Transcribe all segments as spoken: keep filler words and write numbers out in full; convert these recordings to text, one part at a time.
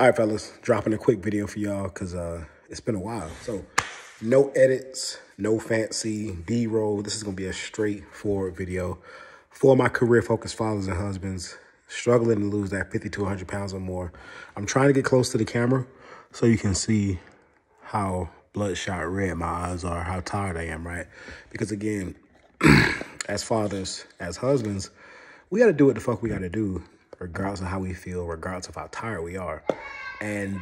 All right, fellas, dropping a quick video for y'all because uh, it's been a while. So no edits, no fancy B-roll. This is going to be a straightforward video for my career-focused fathers and husbands struggling to lose that fifty to one hundred pounds or more. I'm trying to get close to the camera so you can see how bloodshot red my eyes are, how tired I am, right? Because, again, as fathers, as husbands, we got to do what the fuck we got to do, regardless of how we feel, regardless of how tired we are. And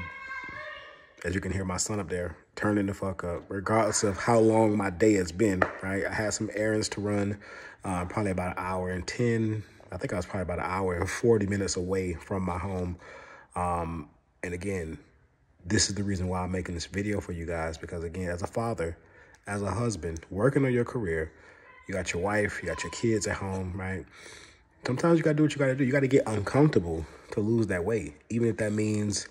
as you can hear, my son up there turning the fuck up, regardless of how long my day has been, right? I had some errands to run, uh, probably about an hour and ten. I think I was probably about an hour and forty minutes away from my home. Um, and again, this is the reason why I'm making this video for you guys, because again, as a father, as a husband, working on your career, you got your wife, you got your kids at home, right? Sometimes you got to do what you got to do. You got to get uncomfortable to lose that weight, even if that means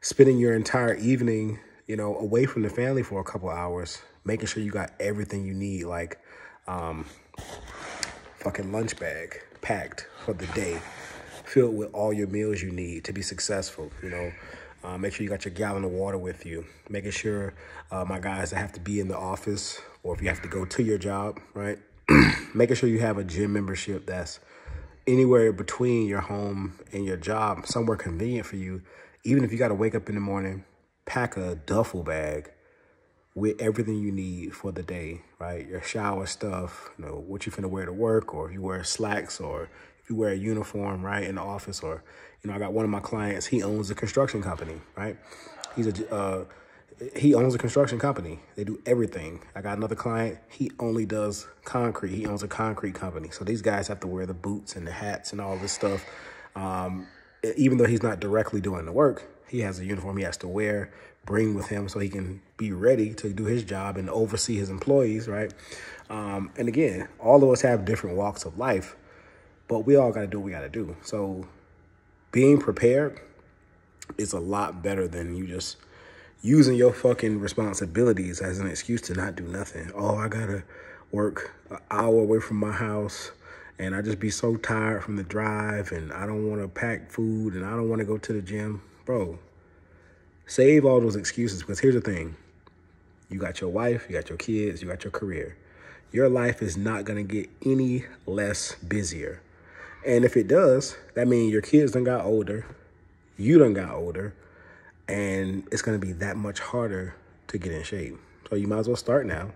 spending your entire evening, you know, away from the family for a couple hours, making sure you got everything you need, like um, fucking lunch bag packed for the day, filled with all your meals you need to be successful, you know. Uh, make sure you got your gallon of water with you. Making sure uh, my guys that have to be in the office, or if you have to go to your job, right? Making sure you have a gym membership that's anywhere between your home and your job, somewhere convenient for you. Even if you got to wake up in the morning, pack a duffel bag with everything you need for the day, right? Your shower stuff, you know, what you finna wear to work, or if you wear slacks, or you wear a uniform, right, in the office. Or, you know, I got one of my clients, he owns a construction company, right? He's a, uh, he owns a construction company. They do everything. I got another client, he only does concrete. He owns a concrete company. So these guys have to wear the boots and the hats and all this stuff. Um, even though he's not directly doing the work, he has a uniform he has to wear, bring with him so he can be ready to do his job and oversee his employees, right? Um, and again, all of us have different walks of life, but we all got to do what we got to do. So being prepared is a lot better than you just using your fucking responsibilities as an excuse to not do nothing. Oh, I got to work an hour away from my house, and I just be so tired from the drive, and I don't want to pack food, and I don't want to go to the gym. Bro, save all those excuses, because here's the thing. You got your wife, you got your kids, you got your career. Your life is not going to get any less busier. And if it does, that means your kids done got older, you done got older, and it's going to be that much harder to get in shape. So you might as well start now.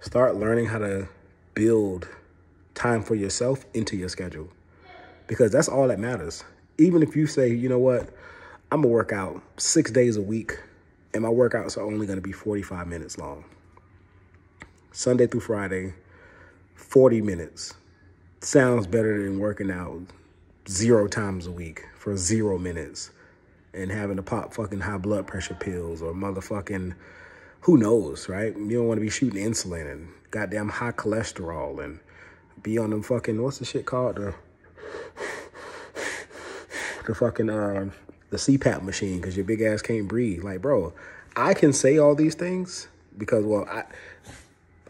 Start learning how to build time for yourself into your schedule, because that's all that matters. Even if you say, you know what, I'm going to work out six days a week, and my workouts are only going to be forty-five minutes long. Sunday through Friday, forty minutes. Sounds better than working out zero times a week for zero minutes and having to pop fucking high blood pressure pills or motherfucking who knows, right? You don't want to be shooting insulin and goddamn high cholesterol and be on them fucking, what's the shit called? The, the fucking, um, the C PAP machine because your big ass can't breathe. Like, bro, I can say all these things because, well, I,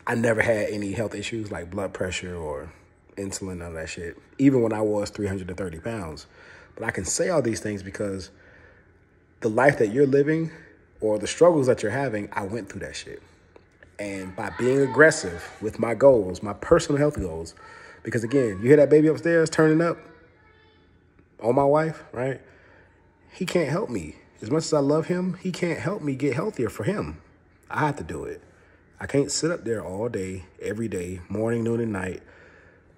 I never had any health issues like blood pressure or insulin, none of that shit, even when I was three hundred thirty pounds. But I can say all these things because the life that you're living or the struggles that you're having, I went through that shit. And by being aggressive with my goals, my personal health goals, because again, you hear that baby upstairs turning up on my wife, right? He can't help me. As much as I love him, he can't help me get healthier for him. I have to do it. I can't sit up there all day, every day, morning, noon, and night,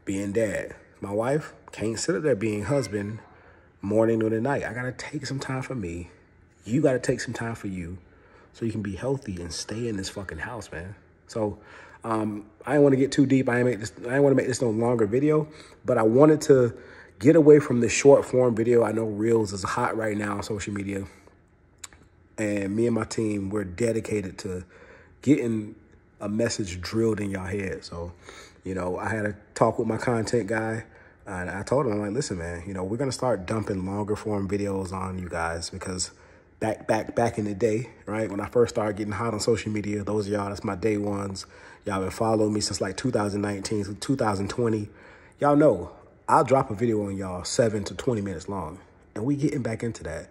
being dad. My wife can't sit up there being husband morning, noon, and night. I got to take some time for me. You got to take some time for you so you can be healthy and stay in this fucking house, man. So um, I didn't want to get too deep. I didn't, make this, I didn't want to make this no longer video, but I wanted to get away from the short form video. I know Reels is hot right now on social media, and me and my team, we're dedicated to getting a message drilled in y'all head. So, you know, I had a talk with my content guy, and I told him, I'm like, listen, man, you know, we're going to start dumping longer form videos on you guys, because back, back, back in the day, right, when I first started getting hot on social media, those of y'all, that's my day ones. Y'all been following me since like two thousand nineteen, so two thousand twenty. Y'all know I'll drop a video on y'all seven to twenty minutes long, and we getting back into that.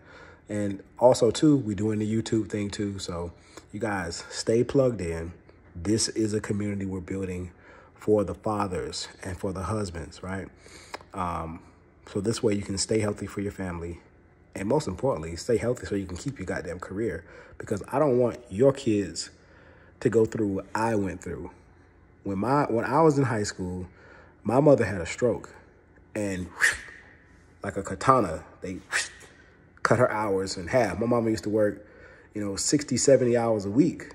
And also, too, we're doing the YouTube thing, too. So you guys stay plugged in. This is a community we're building for the fathers and for the husbands, right? Um, so this way you can stay healthy for your family. And most importantly, stay healthy so you can keep your goddamn career, because I don't want your kids to go through what I went through. When my when I was in high school, my mother had a stroke, and like a katana, they cut her hours in half. My mama used to work, you know, sixty, seventy hours a week.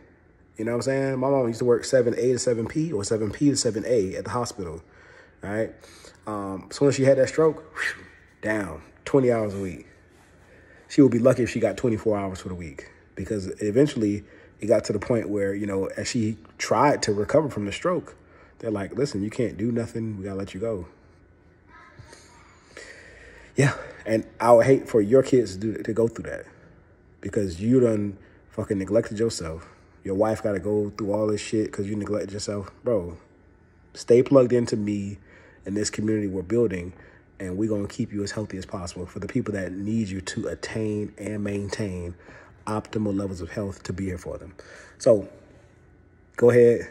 You know what I'm saying? My mama used to work seven A to seven P or seven P to seven A at the hospital, right? Um, so when she had that stroke, down, twenty hours a week. She would be lucky if she got twenty-four hours for the week, because eventually it got to the point where, you know, as she tried to recover from the stroke, they're like, listen, you can't do nothing. We got to let you go. Yeah. And I would hate for your kids to, do, to go through that, because you done fucking neglected yourself. Your wife got to go through all this shit because you neglected yourself. Bro, stay plugged into me and this community we're building, and we're going to keep you as healthy as possible for the people that need you to attain and maintain optimal levels of health to be here for them. So go ahead,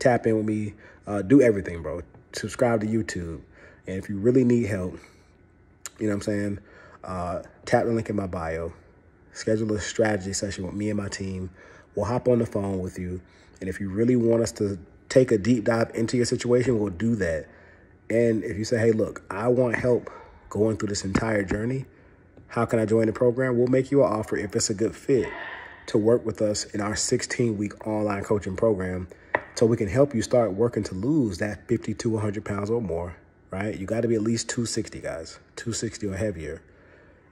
tap in with me. Uh, do everything, bro. Subscribe to YouTube. And if you really need help, you know what I'm saying, uh, tap the link in my bio. Schedule a strategy session with me and my team. We'll hop on the phone with you. And if you really want us to take a deep dive into your situation, we'll do that. And if you say, hey, look, I want help going through this entire journey, how can I join the program? We'll make you an offer, if it's a good fit, to work with us in our sixteen-week online coaching program, so we can help you start working to lose that fifty to one hundred pounds or more, right? You got to be at least two sixty, guys, two sixty or heavier.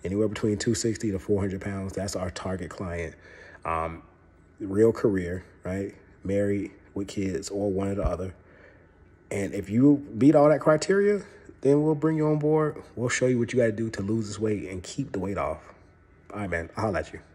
Anywhere between two sixty to four hundred pounds, that's our target client. Um, real career, right? Married, with kids, or one or the other. And if you meet all that criteria, then we'll bring you on board. We'll show you what you got to do to lose this weight and keep the weight off. All right, man. I'll holler at you.